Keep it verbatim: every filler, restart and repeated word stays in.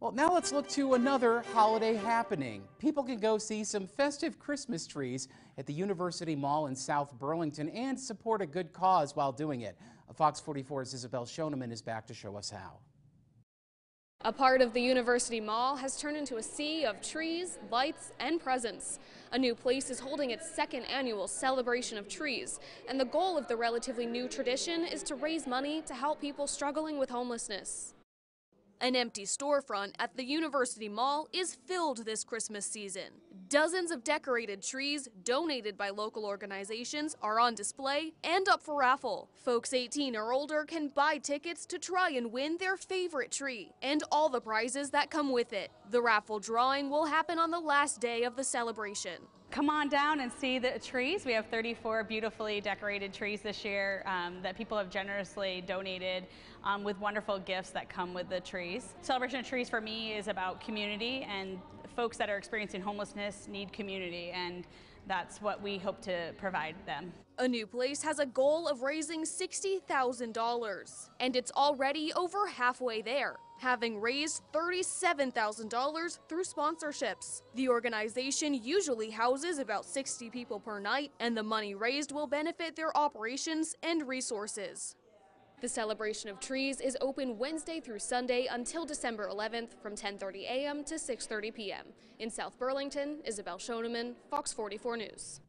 Well, now let's look to another holiday happening. People can go see some festive Christmas trees at the University Mall in South Burlington and support a good cause while doing it. Fox forty-four's Isabel Schoneman is back to show us how. A part of the University Mall has turned into a sea of trees, lights, and presents. ANEW Place is holding its second annual celebration of trees, and the goal of the relatively new tradition is to raise money to help people struggling with homelessness. An empty storefront at the University Mall is filled this Christmas season. Dozens of decorated trees donated by local organizations are on display and up for raffle. Folks eighteen or older can buy tickets to try and win their favorite tree and all the prizes that come with it. The raffle drawing will happen on the last day of the celebration. Come on down and see the trees. We have thirty-four beautifully decorated trees this year um, that people have generously donated um, with wonderful gifts that come with the trees. Celebration of Trees for me is about community, and folks that are experiencing homelessness need community, and that's what we hope to provide them. ANEW Place has a goal of raising sixty thousand dollars, and it's already over halfway there, having raised thirty-seven thousand dollars through sponsorships. The organization usually houses about sixty people per night, and the money raised will benefit their operations and resources. The Celebration of Trees is open Wednesday through Sunday until December eleventh from ten thirty a m to six thirty p m In South Burlington, Isabel Schoneman, Fox forty-four News.